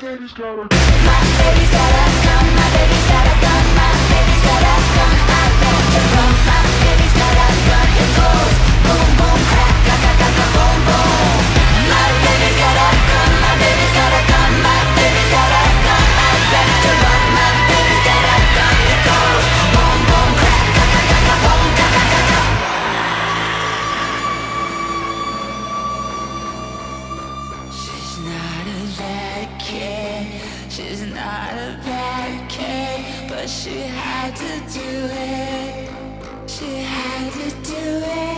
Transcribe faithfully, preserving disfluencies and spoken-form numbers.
baby's gotta come, my baby's gotta come, my baby's gotta come, my baby's gotta come, I want to run, my baby's gotta run, it goes boom boom crack, crack, crack, crack, crack, boom boom. My baby's gotta come, my baby's gotta come, my baby's gotta come, I want to run, my baby's gotta run, it goes boom boom crack, crack, crack, crack, crack, boom, crack, crack, crack, crack. She's not a bad kid, but she had to do it. She had to do it.